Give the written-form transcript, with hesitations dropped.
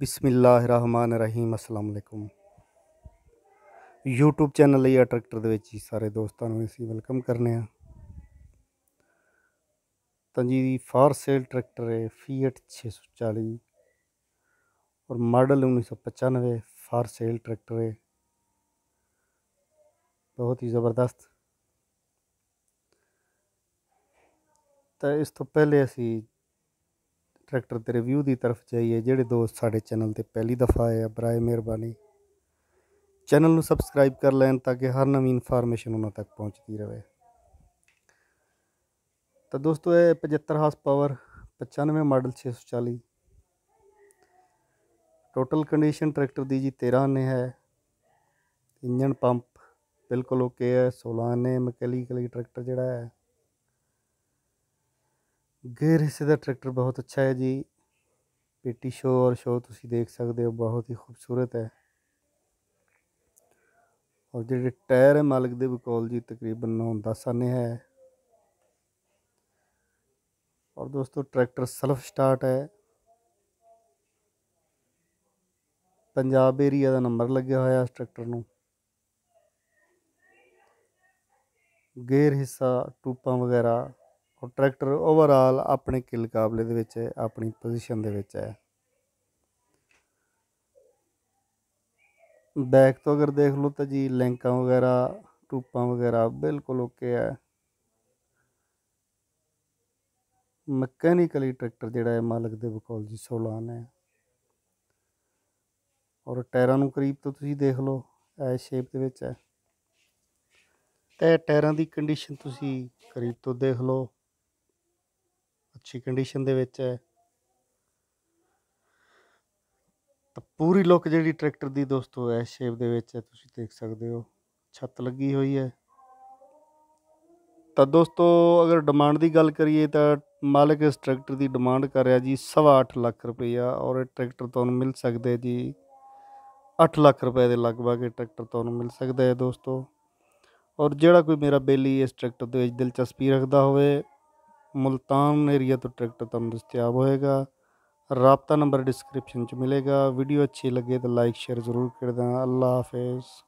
बिस्मिल्लाहिर्रहमानिर्रहीम अस्सलाम वालेकुम यूट्यूब चैनल या ट्रैक्टर दे विच सारे दोस्तां नूं असीं वेलकम करने आ। तां जी फॉर सेल ट्रैक्टर है फीएट 640 और मॉडल 1995 फॉर सेल ट्रैक्टर है। बहुत ही ज़बरदस्त। तो इस तो पहले असी ट्रैक्टर के रिव्यू की तरफ जाइए। जोड़े दोस्त साढ़े चैनल पर पहली दफ़ा आए बराए मेहरबानी चैनल में सबसक्राइब कर लें ताकि हर नवी इन्फॉर्मेशन उन्होंने तक पहुँचती रहे। तो दोस्तों ये 75 horse power 95 model 640 total condition tractor की जी 13 ने है। इंजन पंप बिल्कुल ओके है। 16 ने मैकेनिकली ट्रैक्टर जोड़ा है। गेयर हिस्से का ट्रैक्टर बहुत अच्छा है जी। पेटी शो और शो तुसी देख सकते हो, बहुत ही खूबसूरत है। और जो टायर है मालिक दे बकौल जी तकरीबन 9-10 आने है। और दोस्तों ट्रैक्टर सेल्फ स्टार्ट है। पंजाब एरिया का नंबर लगे हुआ है इस ट्रैक्टर नूं। गेयर हिस्सा टूपा वगैरह और ट्रैक्टर ओवरऑल अपने किल काबले दे विच है, अपनी पोजीशन दे विच है। बैक तो अगर देख लो तो जी लिंक वगैरह टूपा वगैरह बिल्कुल ओके है। मकैनिकली ट्रैक्टर जोड़ा है मालिक दे बकौल जी 16 ने। और टायरां नूं करीब तो तुसीं देख लो ऐ शेप दे विच है। ते टायरां दी कंडीशन तुसीं करीब तो देख लो अच्छी कंडीशन दे विच है। तो पूरी लुक जी ट्रैक्टर की दोस्तों इस शेप दे विच है, तुसीं देख सकते हो। छत लगी हुई है। तो दोस्तों अगर डिमांड की गल करिए तो मालिक इस ट्रैक्टर की डिमांड कर रहा जी 8.25 लाख रुपया। और ट्रैक्टर तुहानूं मिल सकते जी 8 लाख रुपए के लगभग ट्रैक्टर तुहानूं मिल सकता है दोस्तों। और जोड़ा कोई मेरा बेली इस ट्रैक्टर के दिलचस्पी रखता होवे मुल्तान एरिया तो ट्रैक्टर तुहानूं दस्तियाब होएगा। राबता नंबर डिस्क्रिप्शन च मिलेगा। वीडियो अच्छी लगे तो लाइक शेयर जरूर कर देना। अल्लाह हाफिज़।